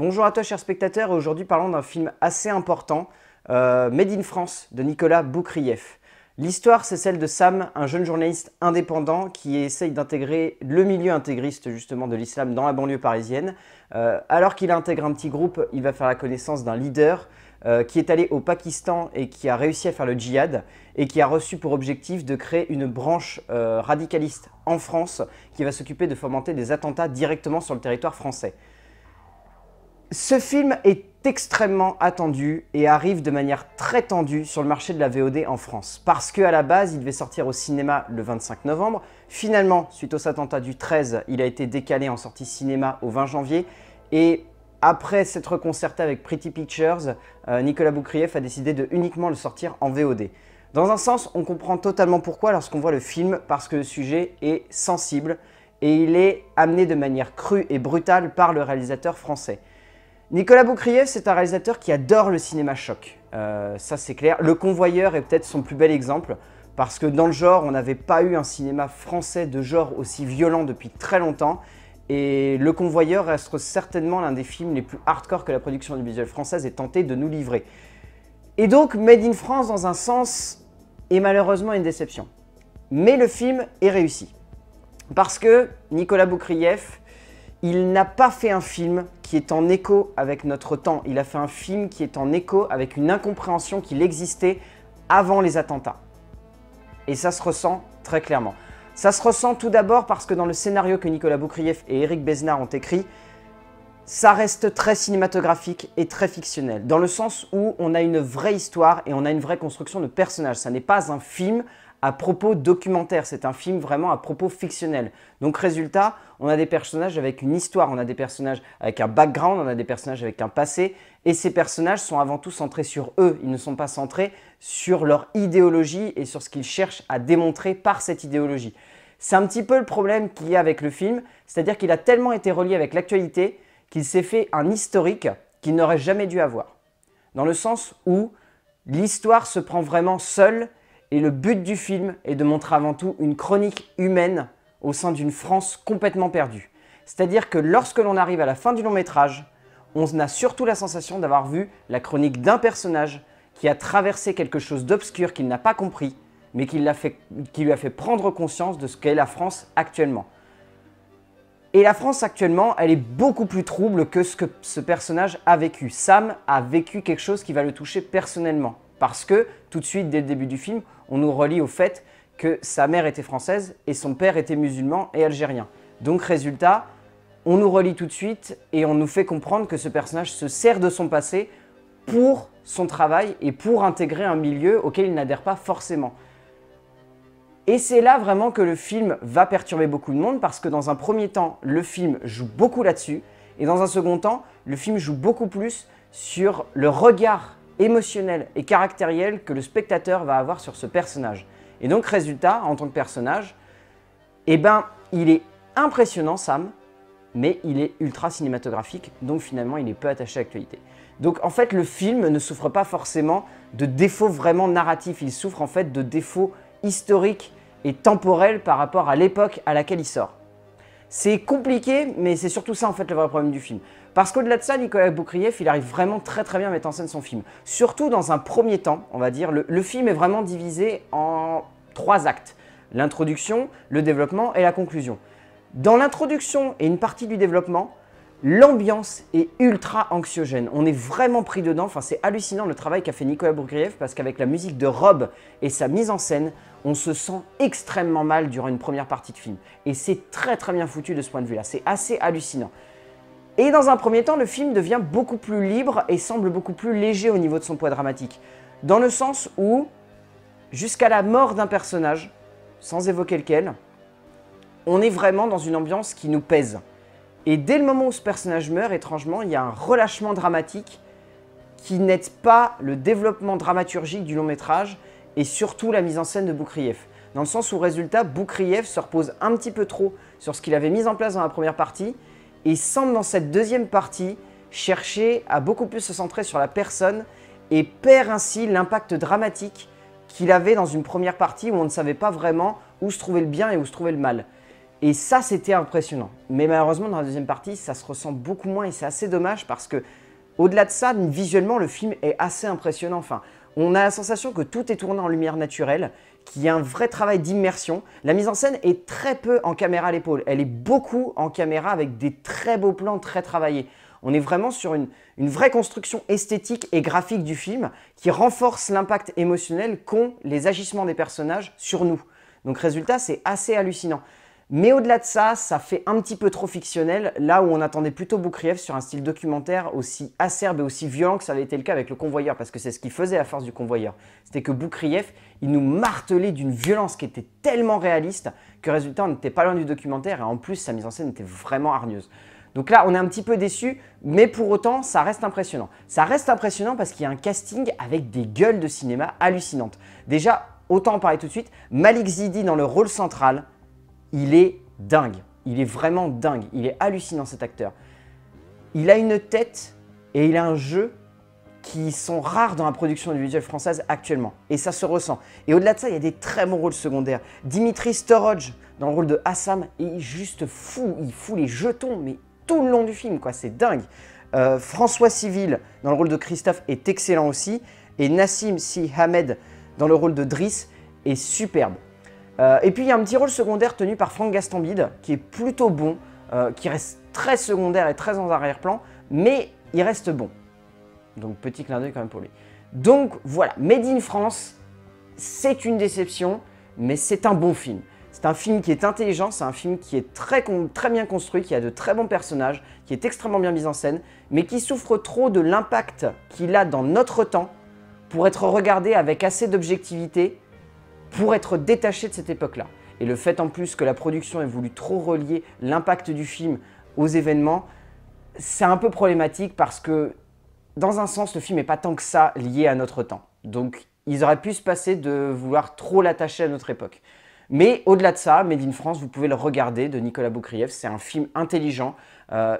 Bonjour à toi chers spectateurs, aujourd'hui parlons d'un film assez important, Made in France de Nicolas Boukhrief. L'histoire c'est celle de Sam, un jeune journaliste indépendant qui essaye d'intégrer le milieu intégriste justement de l'islam dans la banlieue parisienne. Alors qu'il intègre un petit groupe, il va faire la connaissance d'un leader qui est allé au Pakistan et qui a réussi à faire le djihad et qui a reçu pour objectif de créer une branche radicaliste en France qui va s'occuper de fomenter des attentats directement sur le territoire français. Ce film est extrêmement attendu et arrive de manière très tendue sur le marché de la VOD en France. Parce qu'à la base, il devait sortir au cinéma le 25 novembre. Finalement, suite aux attentats du 13, il a été décalé en sortie cinéma au 20 janvier. Et après s'être concerté avec Pretty Pictures, Nicolas Boukhrief a décidé de uniquement le sortir en VOD. Dans un sens, on comprend totalement pourquoi lorsqu'on voit le film, parce que le sujet est sensible et il est amené de manière crue et brutale par le réalisateur français. Nicolas Boukhrief, c'est un réalisateur qui adore le cinéma choc, ça c'est clair. Le Convoyeur est peut-être son plus bel exemple, parce que dans le genre, on n'avait pas eu un cinéma français de genre aussi violent depuis très longtemps, et Le Convoyeur reste certainement l'un des films les plus hardcore que la production audiovisuelle française ait tenté de nous livrer. Et donc, Made in France, dans un sens, est malheureusement une déception. Mais le film est réussi, parce que Nicolas Boukhrief, il n'a pas fait un film qui est en écho avec notre temps. Il a fait un film qui est en écho avec une incompréhension qu'il existait avant les attentats. Et ça se ressent très clairement. Ça se ressent tout d'abord parce que dans le scénario que Nicolas Boukhrief et Eric Besnard ont écrit, ça reste très cinématographique et très fictionnel. Dans le sens où on a une vraie histoire et on a une vraie construction de personnages. Ça n'est pas un film à propos documentaire, c'est un film vraiment à propos fictionnel. Donc résultat, on a des personnages avec une histoire, on a des personnages avec un background, on a des personnages avec un passé, et ces personnages sont avant tout centrés sur eux, ils ne sont pas centrés sur leur idéologie et sur ce qu'ils cherchent à démontrer par cette idéologie. C'est un petit peu le problème qu'il y a avec le film, c'est-à-dire qu'il a tellement été relié avec l'actualité qu'il s'est fait un historique qu'il n'aurait jamais dû avoir. Dans le sens où l'histoire se prend vraiment seule. Et le but du film est de montrer avant tout une chronique humaine au sein d'une France complètement perdue. C'est-à-dire que lorsque l'on arrive à la fin du long métrage, on a surtout la sensation d'avoir vu la chronique d'un personnage qui a traversé quelque chose d'obscur qu'il n'a pas compris, mais qui lui a fait prendre conscience de ce qu'est la France actuellement. Et la France actuellement, elle est beaucoup plus trouble que ce personnage a vécu. Sam a vécu quelque chose qui va le toucher personnellement. Parce que, tout de suite, dès le début du film, on nous relie au fait que sa mère était française et son père était musulman et algérien. Donc résultat, on nous relie tout de suite et on nous fait comprendre que ce personnage se sert de son passé pour son travail et pour intégrer un milieu auquel il n'adhère pas forcément. Et c'est là vraiment que le film va perturber beaucoup de monde parce que dans un premier temps, le film joue beaucoup là-dessus et dans un second temps, le film joue beaucoup plus sur le regard émotionnel et caractériel que le spectateur va avoir sur ce personnage. Et donc résultat, en tant que personnage, eh ben, il est impressionnant Sam, mais il est ultra cinématographique, donc finalement il est peu attaché à l'actualité. Donc en fait le film ne souffre pas forcément de défauts vraiment narratifs, il souffre en fait de défauts historiques et temporels par rapport à l'époque à laquelle il sort. C'est compliqué, mais c'est surtout ça en fait le vrai problème du film. Parce qu'au-delà de ça, Nicolas Boukhrief, il arrive vraiment très bien à mettre en scène son film. Surtout dans un premier temps, on va dire, le film est vraiment divisé en trois actes. L'introduction, le développement et la conclusion. Dans l'introduction et une partie du développement, l'ambiance est ultra anxiogène. On est vraiment pris dedans, enfin c'est hallucinant le travail qu'a fait Nicolas Boukhrief parce qu'avec la musique de Rob et sa mise en scène, on se sent extrêmement mal durant une première partie de film. Et c'est très bien foutu de ce point de vue-là, c'est assez hallucinant. Et dans un premier temps, le film devient beaucoup plus libre et semble beaucoup plus léger au niveau de son poids dramatique. Dans le sens où, jusqu'à la mort d'un personnage, sans évoquer lequel, on est vraiment dans une ambiance qui nous pèse. Et dès le moment où ce personnage meurt, étrangement, il y a un relâchement dramatique qui n'aide pas le développement dramaturgique du long métrage et surtout la mise en scène de Boukhrief. Dans le sens où, résultat, Boukhrief se repose un petit peu trop sur ce qu'il avait mis en place dans la première partie. Et semble dans cette deuxième partie chercher à beaucoup plus se centrer sur la personne et perd ainsi l'impact dramatique qu'il avait dans une première partie où on ne savait pas vraiment où se trouvait le bien et où se trouvait le mal. Et ça, c'était impressionnant. Mais malheureusement, dans la deuxième partie, ça se ressent beaucoup moins et c'est assez dommage parce que, au-delà de ça, visuellement, le film est assez impressionnant. Enfin, on a la sensation que tout est tourné en lumière naturelle, qu'il y a un vrai travail d'immersion. La mise en scène est très peu en caméra à l'épaule. Elle est beaucoup en caméra avec des très beaux plans très travaillés. On est vraiment sur une vraie construction esthétique et graphique du film qui renforce l'impact émotionnel qu'ont les agissements des personnages sur nous. Donc résultat, c'est assez hallucinant. Mais au-delà de ça, ça fait un petit peu trop fictionnel, là où on attendait plutôt Boukhrief sur un style documentaire aussi acerbe et aussi violent que ça avait été le cas avec Le Convoyeur, parce que c'est ce qu'il faisait à force du Convoyeur. C'était que Boukhrief, il nous martelait d'une violence qui était tellement réaliste que résultat, on n'était pas loin du documentaire et en plus, sa mise en scène était vraiment hargneuse. Donc là, on est un petit peu déçu, mais pour autant, ça reste impressionnant. Ça reste impressionnant parce qu'il y a un casting avec des gueules de cinéma hallucinantes. Déjà, autant en parler tout de suite, Malik Zidi dans le rôle central, il est dingue, il est vraiment dingue, il est hallucinant cet acteur. Il a une tête et il a un jeu qui sont rares dans la production audiovisuelle française actuellement. Et ça se ressent. Et au-delà de ça, il y a des très bons rôles secondaires. Dimitri Storodj dans le rôle de Hassam est juste fou, il fout les jetons mais tout le long du film, quoi, c'est dingue. François Civil dans le rôle de Christophe est excellent aussi. Et Nassim Si Hamed dans le rôle de Driss est superbe. Et puis il y a un petit rôle secondaire tenu par Franck Gastambide qui est plutôt bon, qui reste très secondaire et très en arrière-plan, mais il reste bon. Donc petit clin d'œil quand même pour lui. Donc voilà, Made in France, c'est une déception, mais c'est un bon film. C'est un film qui est intelligent, c'est un film qui est très bien construit, qui a de très bons personnages, qui est extrêmement bien mis en scène, mais qui souffre trop de l'impact qu'il a dans notre temps pour être regardé avec assez d'objectivité, pour être détaché de cette époque-là. Et le fait en plus que la production ait voulu trop relier l'impact du film aux événements, c'est un peu problématique parce que, dans un sens, le film n'est pas tant que ça lié à notre temps. Donc, ils auraient pu se passer de vouloir trop l'attacher à notre époque. Mais au-delà de ça, Made in France, vous pouvez le regarder, de Nicolas Boukhrief. C'est un film intelligent,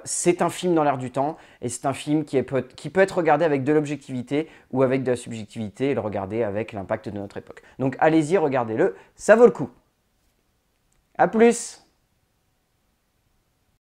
c'est un film dans l'air du temps, et c'est un film qui peut être regardé avec de l'objectivité ou avec de la subjectivité, et le regarder avec l'impact de notre époque. Donc allez-y, regardez-le, ça vaut le coup. A plus!